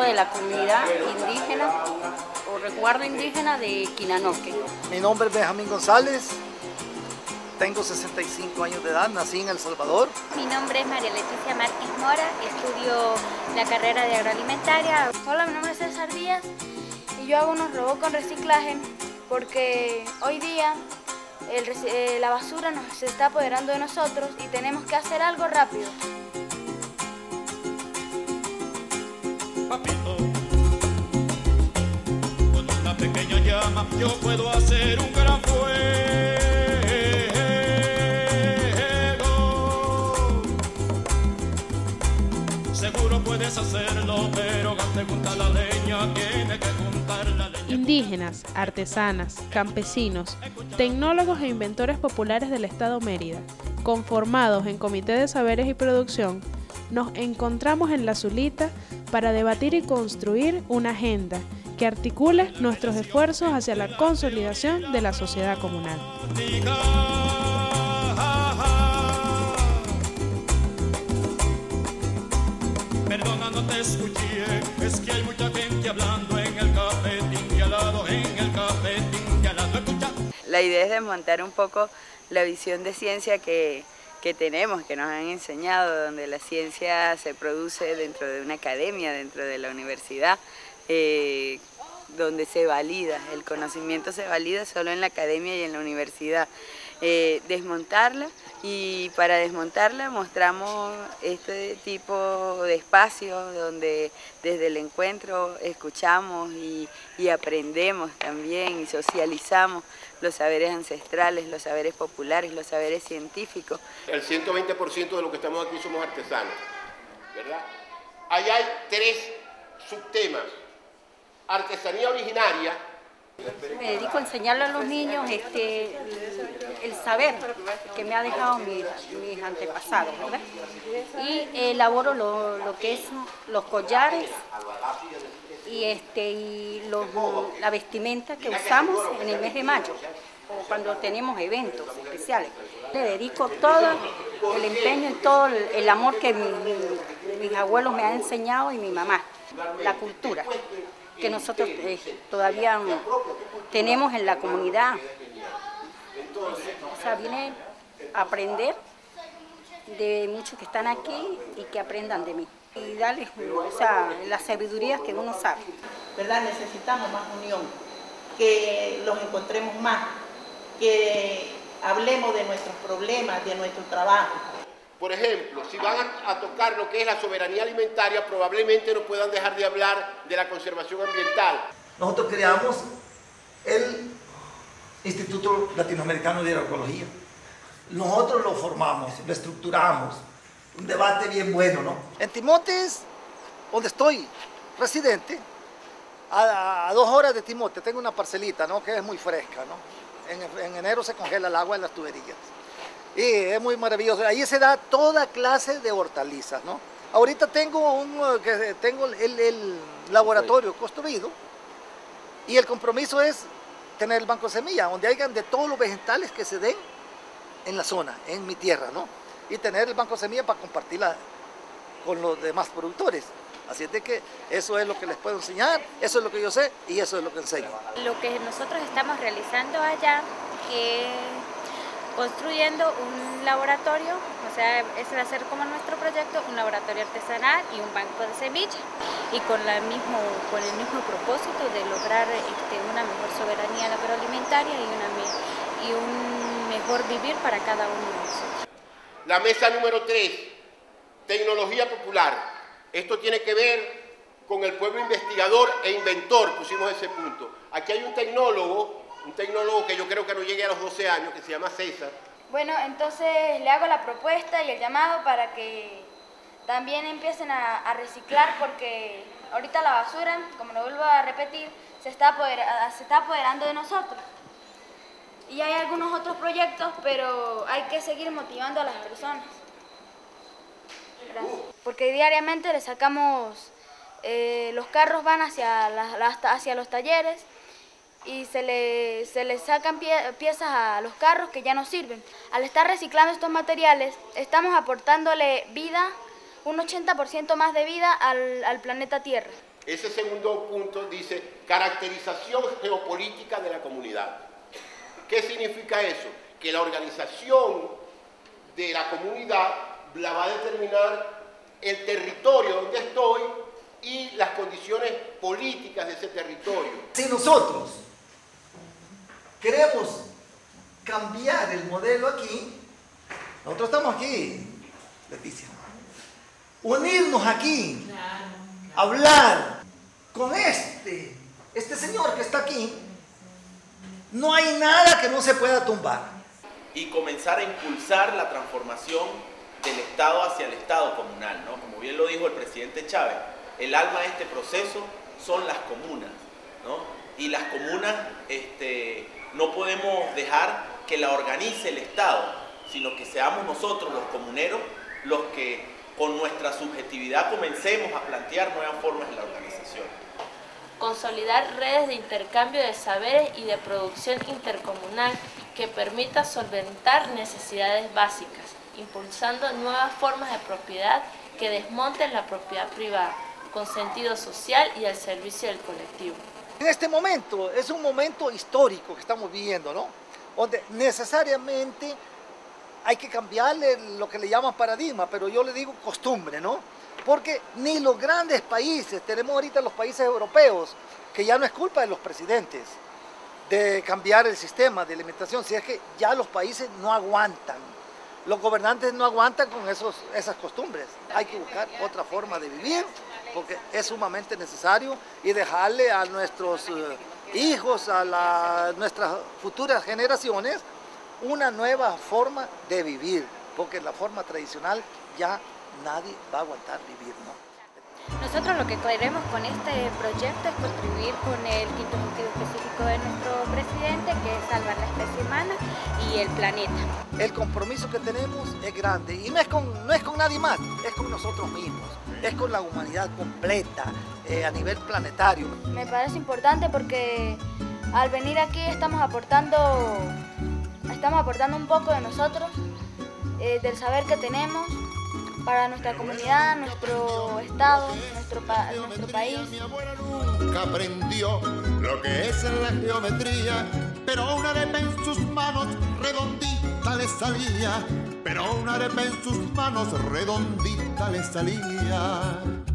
trabajo de la comunidad indígena o resguardo indígena de Quinanoque. Mi nombre es Benjamín González, tengo 65 años de edad, nací en El Salvador. Mi nombre es María Leticia Márquez Mora, estudio la carrera de agroalimentaria. Hola, mi nombre es César Díaz y yo hago unos robots con reciclaje porque hoy día la basura se está apoderando de nosotros y tenemos que hacer algo rápido. Papito, con una pequeña llama yo puedo hacer un gran fuego. Seguro puedes hacerlo, pero antes junta la leña, tiene que juntar la leña. Indígenas, artesanas, campesinos, tecnólogos e inventores populares del estado Mérida, conformados en Comité de Saberes y Producción, nos encontramos en La Zulita para debatir y construir una agenda que articule nuestros esfuerzos hacia la consolidación de la sociedad comunal. Perdona, no te escuché, es que hay mucha gente hablando en el cafetín de al lado, en el cafetín de al lado. Escucha. La idea es desmontar un poco la visión de ciencia que tenemos, que nos han enseñado, donde la ciencia se produce dentro de una academia, dentro de la universidad, donde se valida, el conocimiento se valida solo en la academia y en la universidad. Desmontarla, y para desmontarla mostramos este tipo de espacios donde desde el encuentro escuchamos y aprendemos también y socializamos los saberes ancestrales, los saberes populares, los saberes científicos. El 120% de los que estamos aquí somos artesanos, ¿verdad? Ahí hay 3 subtemas: artesanía originaria. Me dedico a enseñarle a los niños el saber que me ha dejado mis antepasados, ¿verdad? Y elaboro lo que es los collares y la vestimenta que usamos en el mes de mayo, o cuando tenemos eventos especiales. Le dedico todo el empeño y todo el amor que mis abuelos me han enseñado y mi mamá, la cultura que nosotros todavía tenemos en la comunidad. O sea, vine a aprender de muchos que están aquí y que aprendan de mí. Y darles, o sea, las sabidurías que uno sabe. ¿Verdad? Necesitamos más unión, que los encontremos más, que hablemos de nuestros problemas, de nuestro trabajo. Por ejemplo, si van a tocar lo que es la soberanía alimentaria, probablemente no puedan dejar de hablar de la conservación ambiental. Nosotros creamos el Instituto Latinoamericano de Agroecología. Nosotros lo formamos, lo estructuramos. Un debate bien bueno, ¿no? En Timotes, donde estoy residente, a 2 horas de Timotes, tengo una parcelita, ¿no?, que es muy fresca, ¿no? En enero se congela el agua en las tuberías. Y es muy maravilloso, ahí se da toda clase de hortalizas, ¿no? Ahorita tengo el laboratorio construido y el compromiso es tener el banco de semillas, donde hayan de todos los vegetales que se den en la zona, en mi tierra, ¿no? Y tener el banco de semillas para compartirla con los demás productores. Así es de que eso es lo que les puedo enseñar, eso es lo que yo sé y eso es lo que enseño. Lo que nosotros estamos realizando allá es construyendo un laboratorio, o sea, ese va a ser como nuestro proyecto, un laboratorio artesanal y un banco de semillas, y con el mismo propósito de lograr una mejor soberanía agroalimentaria y un mejor vivir para cada uno de nosotros. La mesa número 3, tecnología popular. Esto tiene que ver con el pueblo investigador e inventor, pusimos ese punto. Aquí hay un tecnólogo que yo creo que no llegue a los 12 años, que se llama César. Bueno, entonces le hago la propuesta y el llamado para que también empiecen a reciclar, porque ahorita la basura, como lo vuelvo a repetir, se está apoderando de nosotros. Y hay algunos otros proyectos, pero hay que seguir motivando a las personas. Gracias. Porque diariamente le sacamos, los carros van hacia los talleres, y se le sacan piezas a los carros que ya no sirven. Al estar reciclando estos materiales, estamos aportándole vida, un 80% más de vida al planeta Tierra. Ese segundo punto dice caracterización geopolítica de la comunidad. ¿Qué significa eso? Que la organización de la comunidad la va a determinar el territorio donde estoy y las condiciones políticas de ese territorio. Si nosotros queremos cambiar el modelo aquí, nosotros estamos aquí, Leticia, unirnos aquí, hablar con este señor que está aquí, no hay nada que no se pueda tumbar. Y comenzar a impulsar la transformación del Estado hacia el Estado comunal, ¿no? Como bien lo dijo el presidente Chávez, el alma de este proceso son las comunas, ¿no? Y las comunas no podemos dejar que la organice el Estado, sino que seamos nosotros los comuneros los que con nuestra subjetividad comencemos a plantear nuevas formas de la organización. Consolidar redes de intercambio de saberes y de producción intercomunal que permita solventar necesidades básicas, impulsando nuevas formas de propiedad que desmonten la propiedad privada, con sentido social y al servicio del colectivo. En este momento, es un momento histórico que estamos viviendo, ¿no? Donde necesariamente hay que cambiarle lo que le llaman paradigma, pero yo le digo costumbre, ¿no? Porque ni los grandes países, tenemos ahorita los países europeos, que ya no es culpa de los presidentes de cambiar el sistema de alimentación, si es que ya los países no aguantan, los gobernantes no aguantan con esas costumbres. Hay que buscar otra forma de vivir, porque es sumamente necesario, y dejarle a nuestros hijos, a nuestras futuras generaciones, una nueva forma de vivir, porque la forma tradicional ya nadie va a aguantar vivir, ¿no? Nosotros lo que queremos con este proyecto es contribuir con el quinto objetivo específico de nuestro presidente, que es salvar la especie humana y el planeta. El compromiso que tenemos es grande, y no es con nadie más, es con nosotros mismos, es con la humanidad completa, a nivel planetario. Me parece importante porque al venir aquí estamos aportando un poco de nosotros, del saber que tenemos, para nuestra comunidad, nuestro estado, nuestro país. Mi abuela nunca aprendió lo que es la geometría, pero una arepa en sus manos redondita le salía, pero una arepa en sus manos redondita le salía.